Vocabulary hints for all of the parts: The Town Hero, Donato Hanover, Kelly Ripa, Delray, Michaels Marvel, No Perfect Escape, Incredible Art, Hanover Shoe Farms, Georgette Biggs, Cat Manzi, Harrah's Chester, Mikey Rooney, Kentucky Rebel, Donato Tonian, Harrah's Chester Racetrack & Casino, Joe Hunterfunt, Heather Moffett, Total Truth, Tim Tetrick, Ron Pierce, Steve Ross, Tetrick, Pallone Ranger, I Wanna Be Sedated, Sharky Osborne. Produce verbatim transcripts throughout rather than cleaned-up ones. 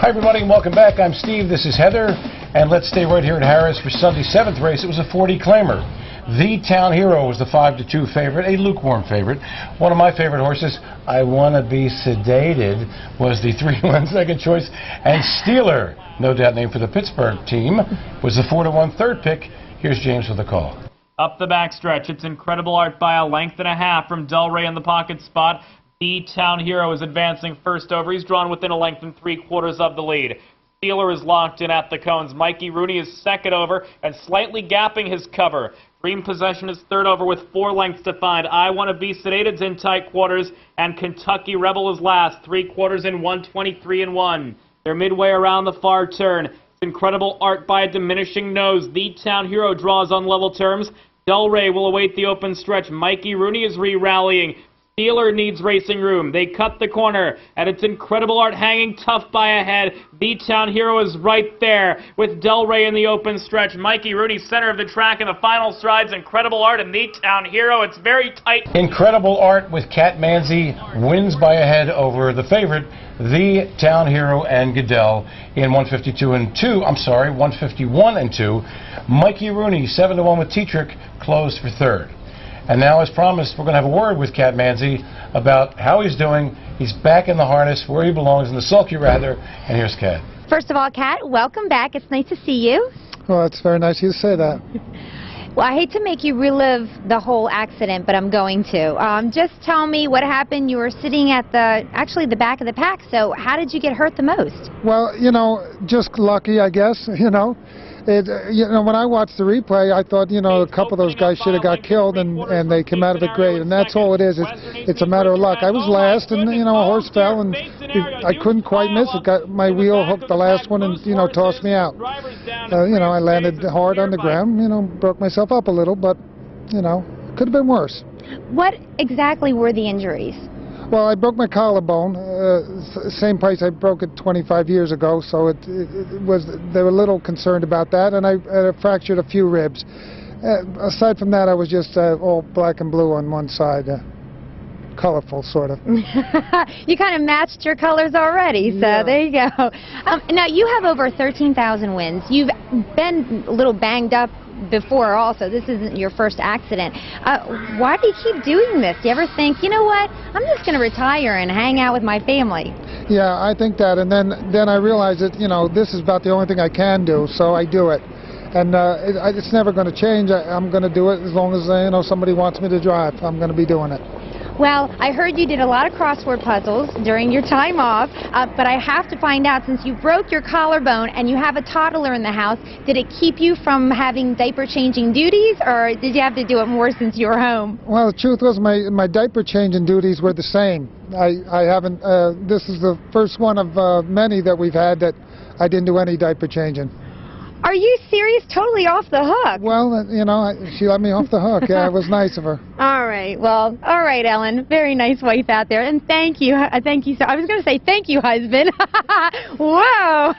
Hi, everybody, and welcome back. I'm Steve. This is Heather, and let's stay right here at Harrah's for Sunday's seventh race. It was a forty-claimer. The Town Hero was the five to two favorite, a lukewarm favorite. One of my favorite horses, I Wanna Be Sedated, was the three to one second choice, and Steeler, no doubt named for the Pittsburgh team, was the four to one third pick. Here's James with the call. Up the backstretch, it's Incredible Art by a length and a half from Delray in the pocket spot. The Town Hero is advancing first over. He's drawn within a length and three quarters of the lead. Steeler is locked in at the cones. Mikey Rooney is second over and slightly gapping his cover. Dream Possession is third over with four lengths to find. I Wanna Be Sedated's in tight quarters, and Kentucky Rebel is last, three quarters in, one twenty-three and one. They're midway around the far turn. It's Incredible Art by a diminishing nose. The Town Hero draws on level terms. Delray will await the open stretch. Mikey Rooney is re-rallying. Steeler needs racing room. They cut the corner, and it's Incredible Art hanging tough by a head. The Town Hero is right there with Delray in the open stretch. Mikey Rooney, center of the track in the final strides. Incredible Art and The Town Hero. It's very tight. Incredible Art with Cat Manzi wins by a head over the favorite, The Town Hero, and Goodell in one fifty-two and two. I'm sorry, one fifty-one and two. Mikey Rooney, seven to one with Tetrick, closed for third. And now, as promised, we're going to have a word with Cat Manzi about how he's doing. He's back in the harness, where he belongs, in the sulky, rather. And here's Cat. First of all, Cat, welcome back. It's nice to see you. Well, it's very nice you to say that. Well, I hate to make you relive the whole accident, but I'm going to. Um, just tell me what happened. You were sitting at the, actually, the back of the pack, so how did you get hurt the most? Well, you know, just lucky, I guess, you know. It, you know, when I watched the replay, I thought, you know, a couple of those guys should have got killed, and, and they came out of it great, and that's all it is. It's, it's a matter of luck. I was last, and, you know, a horse fell, and I couldn't quite miss it. Got my wheel hooked the last one and, you know, tossed me out. Uh, you know, I landed hard on the ground, you know, broke myself up a little, but, you know, could have been worse. What exactly were the injuries? Well, I broke my collarbone, uh, same place I broke it twenty-five years ago, so it, it, it was, they were a little concerned about that, and I, I fractured a few ribs. Uh, aside from that, I was just uh, all black and blue on one side, uh, colorful, sort of. You kind of matched your colors already, so yeah. There you go. Um, now, you have over thirteen thousand wins. You've been a little banged up before also. This isn't your first accident. Uh, why do you keep doing this? Do you ever think, you know what, I'm just going to retire and hang out with my family? Yeah, I think that, and then then I realize that, you know, this is about the only thing I can do, so I do it. And uh, it, it's never going to change. I, I'm going to do it as long as, you know, somebody wants me to drive. I'm going to be doing it. Well, I heard you did a lot of crossword puzzles during your time off, uh, but I have to find out, since you broke your collarbone and you have a toddler in the house, did it keep you from having diaper-changing duties, or did you have to do it more since you were home? Well, the truth was my, my diaper-changing duties were the same. I, I haven't, uh, this is the first one of uh, many that we've had that I didn't do any diaper-changing. Are you serious? Totally off the hook. Well, you know, she let me off the hook. Yeah, it was nice of her. All right. Well, all right, Ellen. Very nice wife out there. And thank you. Thank you. So I was going to say thank you, husband. Whoa.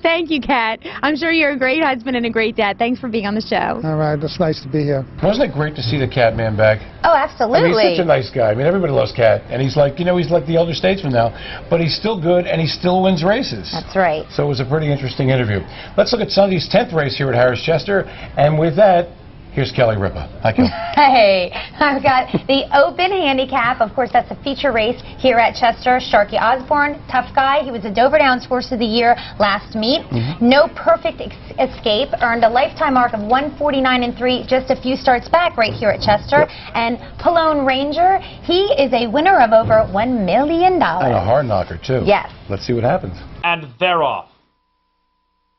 Thank you, Kat. I'm sure you're a great husband and a great dad. Thanks for being on the show. All right. It's nice to be here. Wasn't it great to see the Cat Man back? Oh, absolutely. I mean, he's such a nice guy. I mean, everybody loves Cat. And he's like, you know, he's like the elder statesman now. But he's still good, and he still wins races. That's right. So it was a pretty interesting interview. Let's look at Sunday's tenth race here at Harrah's Chester, and with that, here's Kelly Ripa. Hi, Kelly. Hey, I've got the Open Handicap. Of course, that's a feature race here at Chester. Sharky Osborne, tough guy. He was a Dover Downs Horse of the Year last meet. Mm-hmm. No Perfect Escape earned a lifetime mark of one forty-nine and three, just a few starts back right here at Chester. Yep. And Pallone Ranger, he is a winner of over one million dollars. And a hard knocker too. Yes. Let's see what happens. And they're off.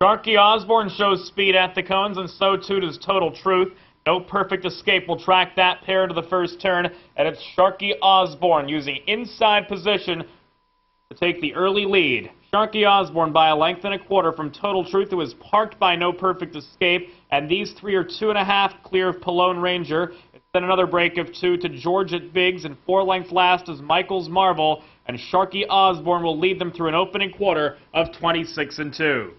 Sharky Osborne shows speed at the cones, and so too does Total Truth. No Perfect Escape will track that pair to the first turn, and it's Sharky Osborne using inside position to take the early lead. Sharky Osborne by a length and a quarter from Total Truth, who is parked by No Perfect Escape, and these three are two and a half clear of Pallone Ranger. It's then another break of two to Georgette Biggs, and four lengths last is Michaels Marvel, and Sharky Osborne will lead them through an opening quarter of twenty-six and two.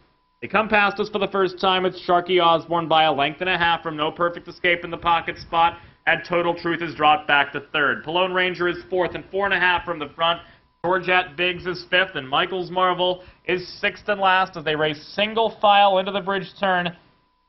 They come past us for the first time. It's Sharky Osborne by a length and a half from No Perfect Escape in the pocket spot, and Total Truth is dropped back to third. Pallone Ranger is fourth and four and a half from the front. Georgette Biggs is fifth, and Michaels Marvel is sixth and last as they race single file into the bridge turn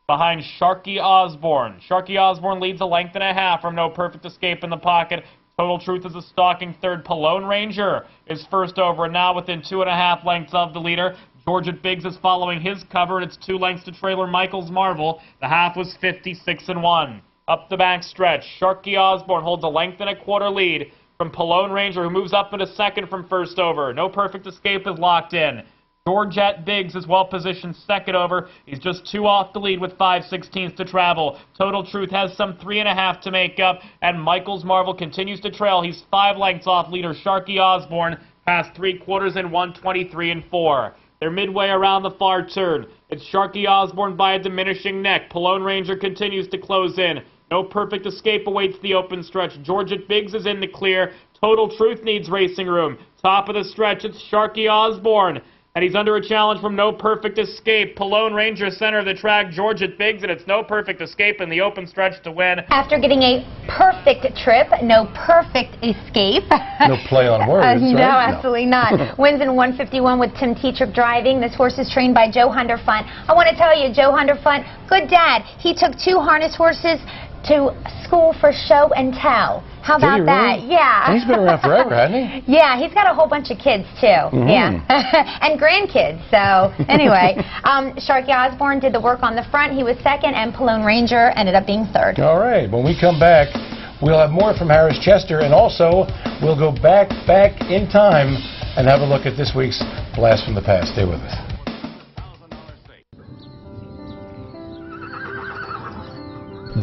behind Sharky Osborne. Sharky Osborne leads a length and a half from No Perfect Escape in the pocket. Total Truth is a stalking third. Pallone Ranger is first over, and now within two and a half lengths of the leader. Georgette Biggs is following his cover, and it's two lengths to trailer Michaels Marvel. The half was fifty-six and one. Up the back stretch, Sharky Osborne holds a length and a quarter lead from Pallone Ranger, who moves up into second from first over. No Perfect Escape is locked in. Georgette Biggs is well positioned second over. He's just two off the lead with five sixteenths to travel. Total Truth has some three and a half to make up, and Michaels Marvel continues to trail. He's five lengths off leader Sharky Osborne, past three quarters in one twenty-three and four. They're midway around the far turn. It's Sharky Osborne by a diminishing neck. Pallone Ranger continues to close in. No Perfect Escape awaits the open stretch. Georgette Biggs is in the clear. Total Truth needs racing room. Top of the stretch, it's Sharky Osborne, and he's under a challenge from No Perfect Escape. Pallone Ranger, center of the track, Georgette Biggs, and it's No Perfect Escape in the open stretch to win. After getting a perfect trip, No Perfect Escape. No play on words, uh, right? No, absolutely no. not. Wins in one fifty-one with Tim Tetrick driving. This horse is trained by Joe Hunterfunt. I want to tell you, Joe Hunterfunt, good dad. He took two harness horses to school for show and tell. How about really? that? Yeah. He's been around forever, hasn't he? Yeah, he's got a whole bunch of kids, too. Mm-hmm. Yeah. And grandkids, so anyway. um, Sharky Osborne did the work on the front. He was second, and Pallone Ranger ended up being third. All right. When we come back, we'll have more from Harrah's Chester, and also we'll go back, back in time and have a look at this week's Blast from the Past. Stay with us.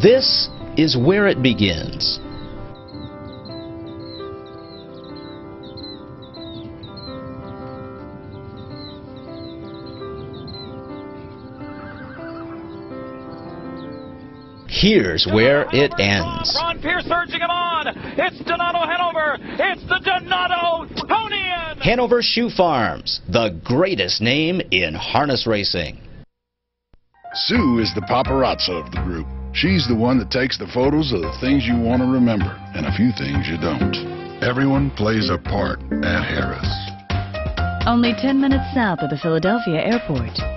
This is where it begins. Here's where it ends. Ron Pierce urging him on. It's Donato Hanover. It's the Donato Tonian. Hanover Shoe Farms, the greatest name in harness racing. Sue is the paparazzo of the group. She's the one that takes the photos of the things you want to remember and a few things you don't. Everyone plays a part at Harrah's. Only ten minutes south of the Philadelphia airport.